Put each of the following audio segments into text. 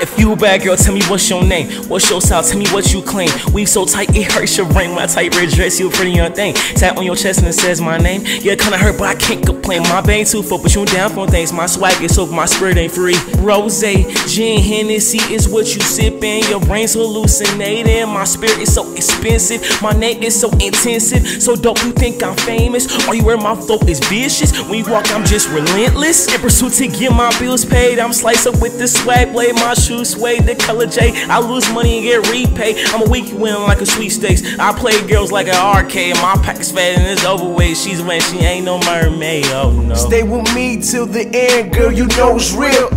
If you a bad girl, tell me what's your name, what's your style, tell me what you claim. Weave so tight, it hurts your brain. When I tight red dress, you a pretty young thing. Tap on your chest and it says my name. Yeah, it kinda hurt, but I can't complain. My bang too full, but you down for things. My swag is over, my spirit ain't free. Rosé, gin, Hennessy is what you sippin'. Your brain's hallucinating. My spirit is so expensive. My neck is so intensive. So dope, you think I'm famous? All you wear, my flow is vicious. When you walk, I'm just relentless. In pursuit to get my bills paid, I'm sliced up with the swag blade. My sway the color J. I lose money and get repaid. I'm a weak win like a sweepstakes. I play girls like an arcade. My pack is fat and it's overweight. She's when she ain't no mermaid. Oh no. Stay with me till the end, girl. You know it's real.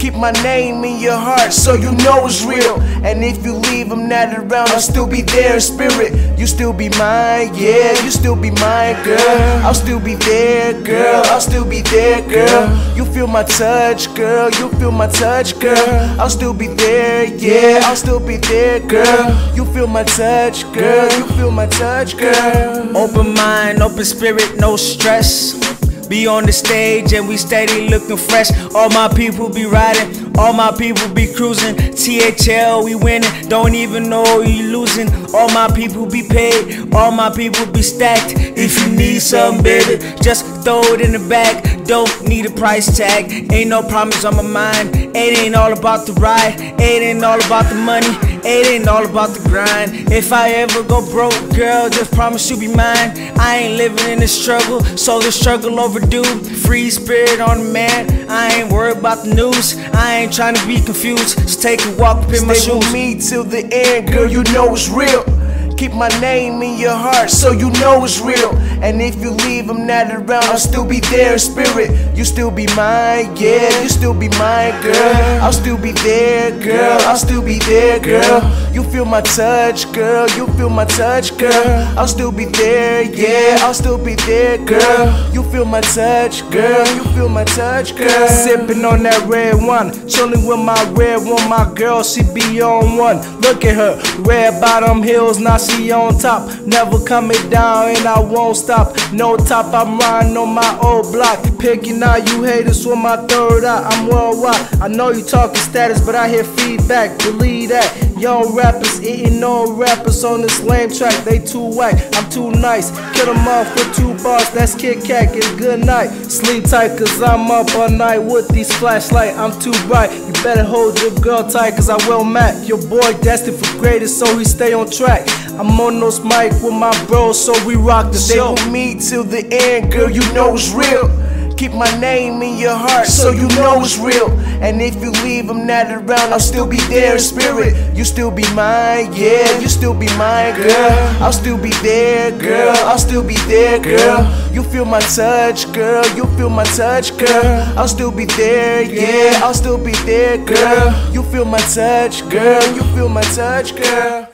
Keep my name in your heart so you know it's real. And if you leave, I'm not around, I'll still be there in spirit. You still be mine, yeah, you still be mine, girl. I'll still be there, girl, I'll still be there, girl. You feel my touch, girl, you feel my touch, girl. I'll still be there, yeah, I'll still be there, girl. You feel my touch, girl, you feel my touch, girl. Open mind, open spirit, no stress. Be on the stage and we steady looking fresh. All my people be riding, all my people be cruising. T.H.L. we winning, don't even know you losing. All my people be paid, all my people be stacked. If you need something, baby, just throw it in the bag. Don't need a price tag, ain't no promise on my mind. It ain't all about the ride, it ain't all about the money, it ain't all about the grind. If I ever go broke, girl, just promise you be mine. I ain't living in the struggle, so the struggle overdue. Free spirit on the man, I ain't worried about the news. I ain't trying to be confused, just take a walk up in my shoes. Stay with me till the end, girl, you know it's real. Keep my name in your heart so you know it's real. And if you leave, I'm not around, I'll still be there in spirit. You still be mine, yeah, you still be mine, girl. I'll still be there, girl, I'll still be there, girl. You feel my touch, girl, you feel my touch, girl. I'll still be there, yeah, I'll still be there, girl. You feel my touch, girl, you feel my touch, girl. Sipping on that red one, chilling with my red one. My girl, she be on one, look at her. Red bottom heels, not on top, never coming down and I won't stop. No top, I'm riding on my old block. Picking out you haters with my third eye. I'm worldwide. I know you talking status, but I hear feedback. Believe that. Young rappers eating all rappers on this lame track. They too whack, I'm too nice. Kill them off with 2 bars, that's Kit Kat and good night. Sleep tight cause I'm up all night with these flashlights. I'm too bright, you better hold your girl tight cause I will map. Your boy destined for greatest so he stay on track. I'm on those mic with my bros, so we rock the show. Stay with me till the end, girl, you know it's real. Keep my name in your heart, so you know it's real. And if you leave, I'm not around, I'll still be there in spirit. You still be mine, yeah, you still be mine, girl. I'll still be there, girl, I'll still be there, girl. You feel my touch, girl, you feel my touch, girl. I'll still be there, yeah, I'll still be there, girl. You feel my touch, girl, you feel my touch, girl.